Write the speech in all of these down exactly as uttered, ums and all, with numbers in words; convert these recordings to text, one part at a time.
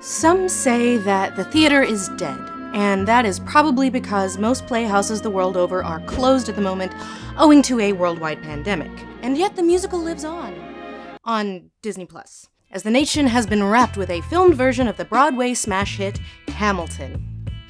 Some say that the theater is dead, and that is probably because most playhouses the world over are closed at the moment owing to a worldwide pandemic. And yet the musical lives on, on Disney Plus, as the nation has been wrapped with a filmed version of the Broadway smash hit Hamilton.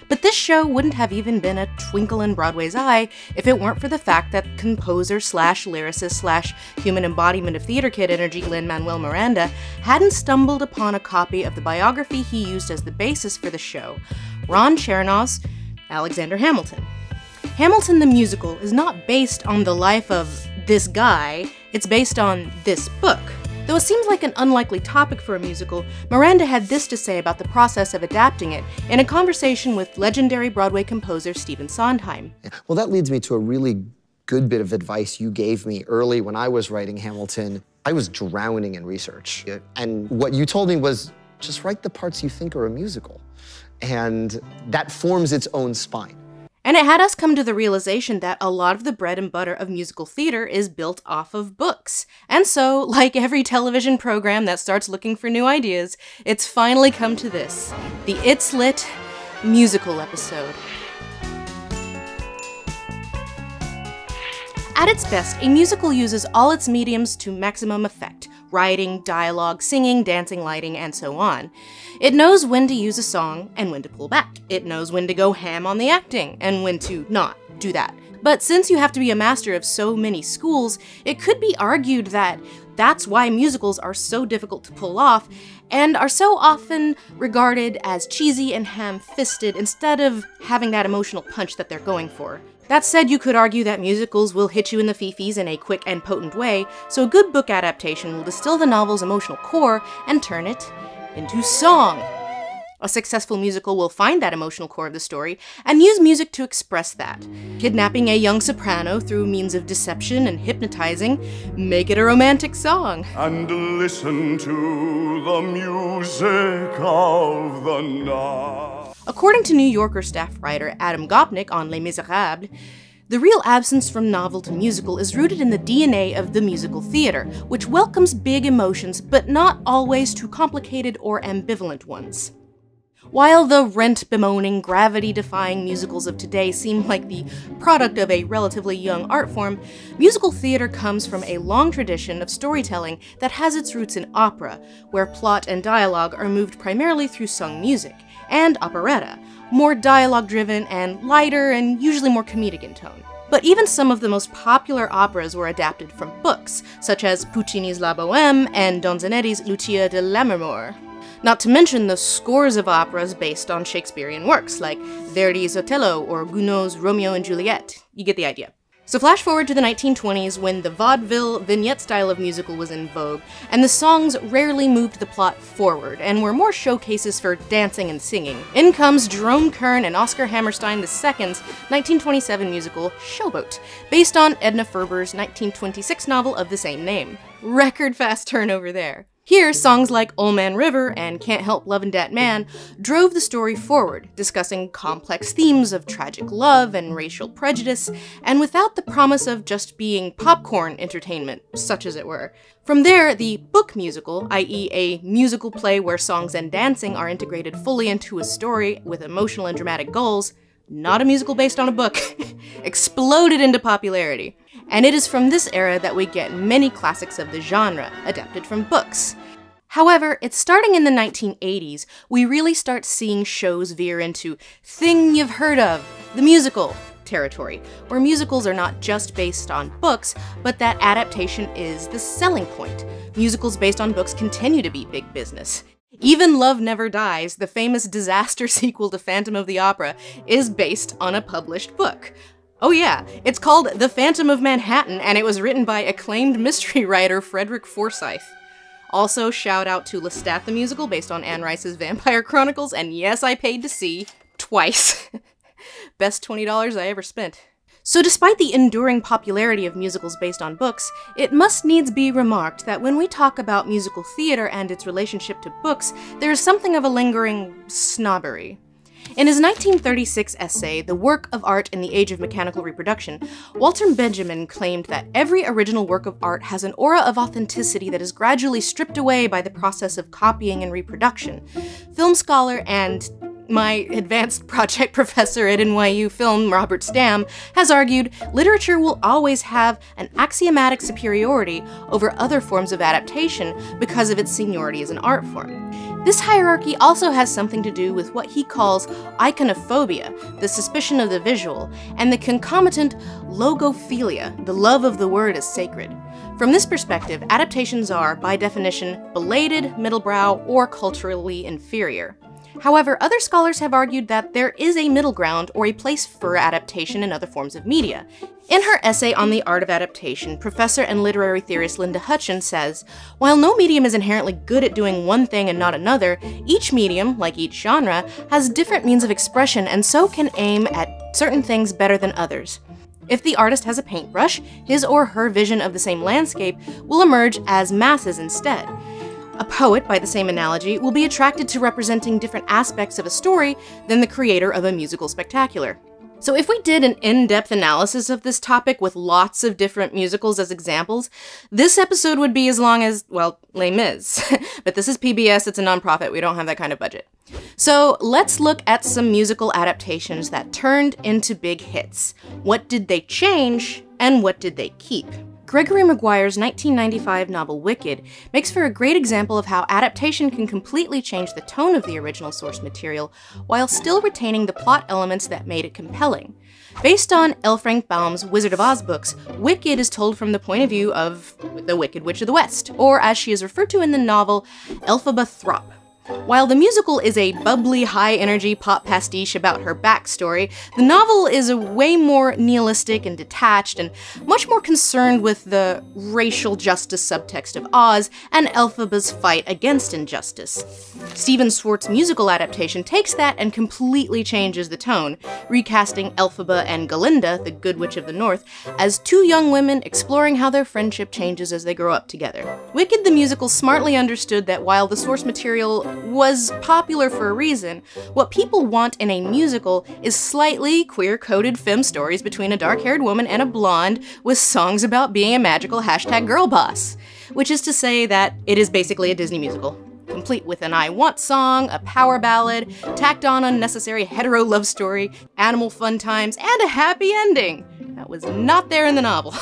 But this show wouldn't have even been a twinkle in Broadway's eye if it weren't for the fact that composer slash lyricist slash human embodiment of theater kid energy Lin-Manuel Miranda hadn't stumbled upon a copy of the biography he used as the basis for the show, Ron Chernow's Alexander Hamilton. Hamilton the Musical is not based on the life of this guy, it's based on this book. Though it seems like an unlikely topic for a musical, Miranda had this to say about the process of adapting it in a conversation with legendary Broadway composer Stephen Sondheim. Well, that leads me to a really good bit of advice you gave me early when I was writing Hamilton. I was drowning in research. And what you told me was, just write the parts you think are a musical. And that forms its own spine. And it had us come to the realization that a lot of the bread and butter of musical theater is built off of books. And so, like every television program that starts looking for new ideas, it's finally come to this, the It's Lit musical episode. At its best, a musical uses all its mediums to maximum effect. Writing, dialogue, singing, dancing, lighting, and so on. It knows when to use a song and when to pull back. It knows when to go ham on the acting and when to not do that. But since you have to be a master of so many schools, it could be argued that that's why musicals are so difficult to pull off and are so often regarded as cheesy and ham-fisted instead of having that emotional punch that they're going for. That said, you could argue that musicals will hit you in the fifis in a quick and potent way, so a good book adaptation will distill the novel's emotional core and turn it into song. A successful musical will find that emotional core of the story and use music to express that. Kidnapping a young soprano through means of deception and hypnotizing, make it a romantic song. And listen to the music of the night. According to New Yorker staff writer Adam Gopnik on Les Misérables, the real absence from novel to musical is rooted in the D N A of the musical theater, which welcomes big emotions, but not always too complicated or ambivalent ones. While the rent-bemoaning, gravity-defying musicals of today seem like the product of a relatively young art form, musical theater comes from a long tradition of storytelling that has its roots in opera, where plot and dialogue are moved primarily through sung music, and operetta, more dialogue-driven and lighter and usually more comedic in tone. But even some of the most popular operas were adapted from books, such as Puccini's La Bohème and Donizetti's Lucia de Lammermoor. Not to mention the scores of operas based on Shakespearean works, like Verdi's Otello or Gounod's Romeo and Juliet. You get the idea. So flash forward to the nineteen twenties, when the vaudeville vignette style of musical was in vogue, and the songs rarely moved the plot forward, and were more showcases for dancing and singing. In comes Jerome Kern and Oscar Hammerstein the second's nineteen twenty-seven musical Showboat, based on Edna Ferber's nineteen twenty-six novel of the same name. Record fast turnover there. Here, songs like Old Man River and Can't Help Lovin' Dat Man drove the story forward, discussing complex themes of tragic love and racial prejudice, and without the promise of just being popcorn entertainment, such as it were. From there, the book musical, that is a musical play where songs and dancing are integrated fully into a story with emotional and dramatic goals, not a musical based on a book, exploded into popularity. And it is from this era that we get many classics of the genre, adapted from books. However, it's starting in the nineteen eighties, we really start seeing shows veer into thing you've heard of, the musical territory, where musicals are not just based on books, but that adaptation is the selling point. Musicals based on books continue to be big business. Even Love Never Dies, the famous disaster sequel to Phantom of the Opera, is based on a published book. Oh yeah, it's called The Phantom of Manhattan, and it was written by acclaimed mystery writer Frederick Forsyth. Also, shout out to Lestat the Musical, based on Anne Rice's Vampire Chronicles, and yes, I paid to see twice. Best twenty dollars I ever spent. So despite the enduring popularity of musicals based on books, it must needs be remarked that when we talk about musical theater and its relationship to books, there is something of a lingering snobbery. In his nineteen thirty-six essay, The Work of Art in the Age of Mechanical Reproduction, Walter Benjamin claimed that every original work of art has an aura of authenticity that is gradually stripped away by the process of copying and reproduction. Film scholar and my advanced project professor at N Y U Film, Robert Stam, has argued literature will always have an axiomatic superiority over other forms of adaptation because of its seniority as an art form. This hierarchy also has something to do with what he calls iconophobia, the suspicion of the visual, and the concomitant logophilia, the love of the word as sacred. From this perspective, adaptations are, by definition, belated, middlebrow, or culturally inferior. However, other scholars have argued that there is a middle ground or a place for adaptation in other forms of media. In her essay on the art of adaptation, professor and literary theorist Linda Hutcheon says, "While no medium is inherently good at doing one thing and not another, each medium, like each genre, has different means of expression and so can aim at certain things better than others. If the artist has a paintbrush, his or her vision of the same landscape will emerge as masses instead. A poet, by the same analogy, will be attracted to representing different aspects of a story than the creator of a musical spectacular." So if we did an in-depth analysis of this topic with lots of different musicals as examples, this episode would be as long as, well, Les Mis. But this is P B S, it's a nonprofit, we don't have that kind of budget. So let's look at some musical adaptations that turned into big hits. What did they change, and what did they keep? Gregory Maguire's nineteen ninety-five novel Wicked makes for a great example of how adaptation can completely change the tone of the original source material while still retaining the plot elements that made it compelling. Based on L. Frank Baum's Wizard of Oz books, Wicked is told from the point of view of the Wicked Witch of the West, or as she is referred to in the novel, Elphaba Thropp. While the musical is a bubbly, high-energy pop pastiche about her backstory, the novel is a way more nihilistic and detached and much more concerned with the racial justice subtext of Oz and Elphaba's fight against injustice. Stephen Swartz's musical adaptation takes that and completely changes the tone, recasting Elphaba and Galinda, the Good Witch of the North, as two young women exploring how their friendship changes as they grow up together. Wicked the musical smartly understood that while the source material was popular for a reason, what people want in a musical is slightly queer-coded femme stories between a dark-haired woman and a blonde with songs about being a magical hashtag girl boss. Which is to say that it is basically a Disney musical, complete with an I want song, a power ballad, tacked on unnecessary hetero love story, animal fun times, and a happy ending. That was not there in the novel.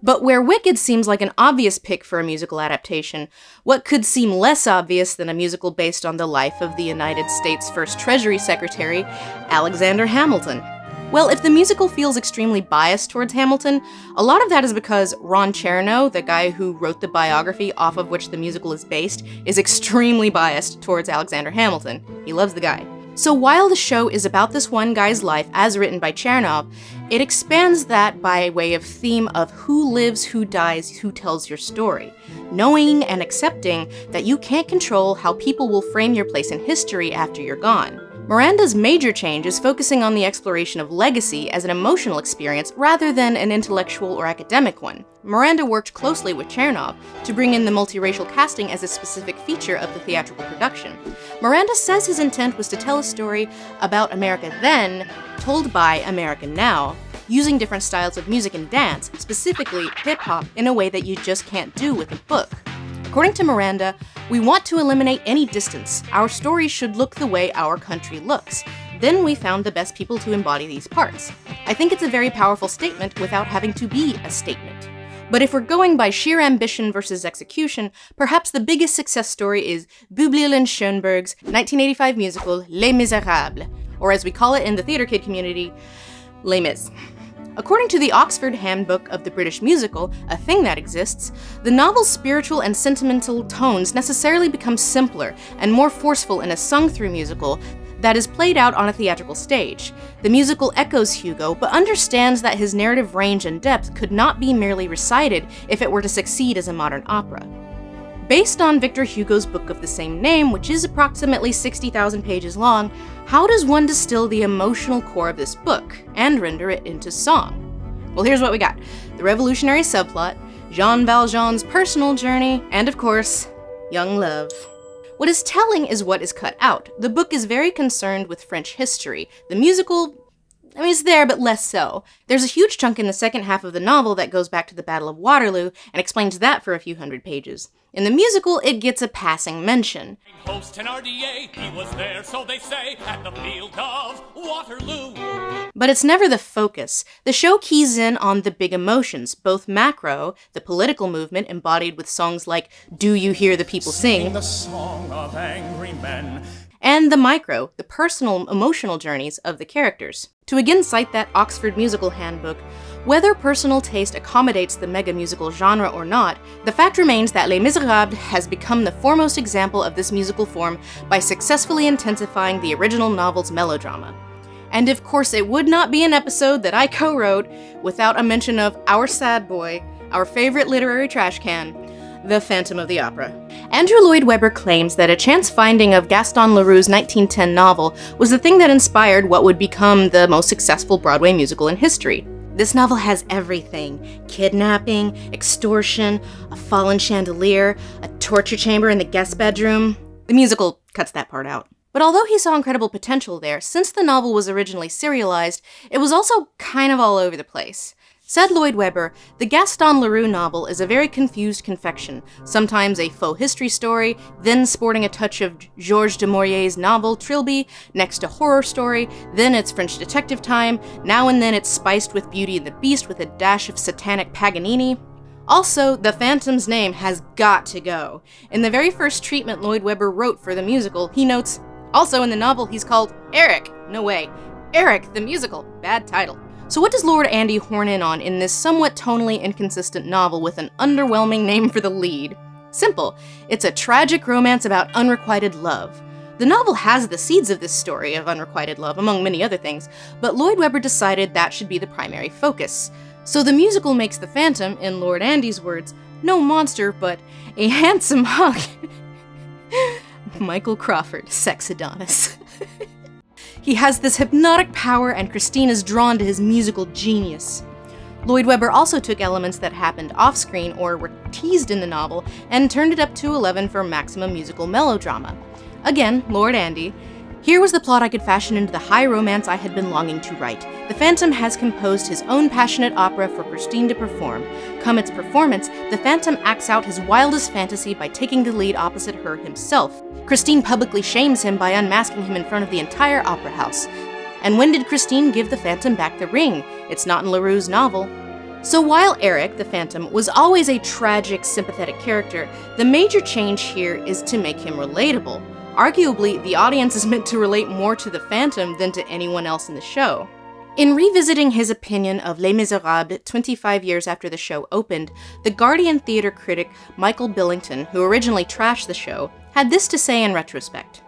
But where Wicked seems like an obvious pick for a musical adaptation, what could seem less obvious than a musical based on the life of the United States first Treasury Secretary, Alexander Hamilton? Well, if the musical feels extremely biased towards Hamilton, a lot of that is because Ron Chernow, the guy who wrote the biography off of which the musical is based, is extremely biased towards Alexander Hamilton. He loves the guy. So while the show is about this one guy's life as written by Chernow, it expands that by way of theme of who lives, who dies, who tells your story. Knowing and accepting that you can't control how people will frame your place in history after you're gone. Miranda's major change is focusing on the exploration of legacy as an emotional experience rather than an intellectual or academic one. Miranda worked closely with Chernow to bring in the multiracial casting as a specific feature of the theatrical production. Miranda says his intent was to tell a story about America then, told by America now, using different styles of music and dance, specifically hip-hop, in a way that you just can't do with a book. According to Miranda, "We want to eliminate any distance. Our story should look the way our country looks. Then we found the best people to embody these parts. I think it's a very powerful statement without having to be a statement." But if we're going by sheer ambition versus execution, perhaps the biggest success story is Bublil and Schoenberg's nineteen eighty-five musical Les Misérables, or as we call it in the theater kid community, Les Mis. According to the Oxford Handbook of the British Musical, a thing that exists, the novel's spiritual and sentimental tones necessarily become simpler and more forceful in a sung-through musical that is played out on a theatrical stage. The musical echoes Hugo, but understands that his narrative range and depth could not be merely recited if it were to succeed as a modern opera. Based on Victor Hugo's book of the same name, which is approximately sixty thousand pages long, how does one distill the emotional core of this book and render it into song? Well, here's what we got. The revolutionary subplot, Jean Valjean's personal journey, and of course, young love. What is telling is what is cut out. The book is very concerned with French history. The musical, I mean, it's there, but less so. There's a huge chunk in the second half of the novel that goes back to the Battle of Waterloo and explains that for a few hundred pages. In the musical, it gets a passing mention. Host Thenardier, he was there, so they say, at the field of Waterloo. But it's never the focus. The show keys in on the big emotions, both macro, the political movement embodied with songs like Do You Hear the People Sing? Sing the song of angry men. And the micro, the personal, emotional journeys of the characters. To again cite that Oxford Musical Handbook, whether personal taste accommodates the mega-musical genre or not, the fact remains that Les Misérables has become the foremost example of this musical form by successfully intensifying the original novel's melodrama. And of course it would not be an episode that I co-wrote without a mention of our sad boy, our favorite literary trash can, The Phantom of the Opera. Andrew Lloyd Webber claims that a chance finding of Gaston Leroux's nineteen ten novel was the thing that inspired what would become the most successful Broadway musical in history. This novel has everything: kidnapping, extortion, a fallen chandelier, a torture chamber in the guest bedroom. The musical cuts that part out. But although he saw incredible potential there, since the novel was originally serialized, it was also kind of all over the place. Said Lloyd Webber, the Gaston Leroux novel is a very confused confection, sometimes a faux history story, then sporting a touch of Georges de Maurier's novel Trilby, next a horror story, then it's French detective time, now and then it's spiced with Beauty and the Beast with a dash of satanic Paganini. Also, the Phantom's name has got to go. In the very first treatment Lloyd Webber wrote for the musical, he notes, also in the novel he's called Eric, no way, Eric the Musical, bad title. So what does Lord Andy horn in on in this somewhat tonally inconsistent novel with an underwhelming name for the lead? Simple. It's a tragic romance about unrequited love. The novel has the seeds of this story of unrequited love, among many other things, but Lloyd Webber decided that should be the primary focus. So the musical makes the Phantom, in Lord Andy's words, no monster, but a handsome hunk. Michael Crawford, sex Adonis. He has this hypnotic power, and Christine is drawn to his musical genius. Lloyd Webber also took elements that happened off-screen or were teased in the novel and turned it up to eleven for maximum musical melodrama. Again, Lord Andy. Here was the plot I could fashion into the high romance I had been longing to write. The Phantom has composed his own passionate opera for Christine to perform. Come its performance, the Phantom acts out his wildest fantasy by taking the lead opposite her himself. Christine publicly shames him by unmasking him in front of the entire opera house. And when did Christine give the Phantom back the ring? It's not in Leroux's novel. So while Eric, the Phantom, was always a tragic, sympathetic character, the major change here is to make him relatable. Arguably, the audience is meant to relate more to the Phantom than to anyone else in the show. In revisiting his opinion of Les Misérables twenty-five years after the show opened, the Guardian theater critic Michael Billington, who originally trashed the show, had this to say in retrospect.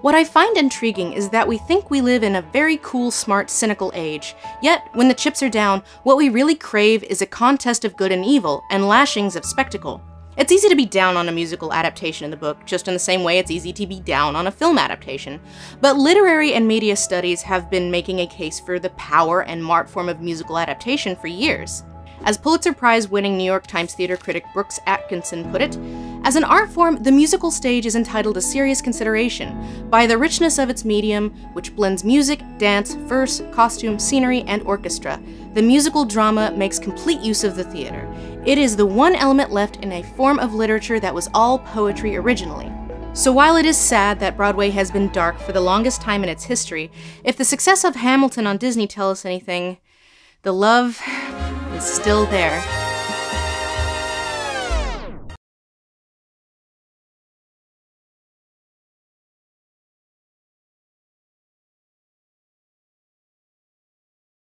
What I find intriguing is that we think we live in a very cool, smart, cynical age, yet when the chips are down, what we really crave is a contest of good and evil and lashings of spectacle. It's easy to be down on a musical adaptation in the book, just in the same way it's easy to be down on a film adaptation. But literary and media studies have been making a case for the power and art form of musical adaptation for years. As Pulitzer Prize-winning New York Times theater critic Brooks Atkinson put it, as an art form, the musical stage is entitled to serious consideration by the richness of its medium, which blends music, dance, verse, costume, scenery, and orchestra. The musical drama makes complete use of the theater. It is the one element left in a form of literature that was all poetry originally. So while it is sad that Broadway has been dark for the longest time in its history, if the success of Hamilton on Disney tells us anything, the love is still there.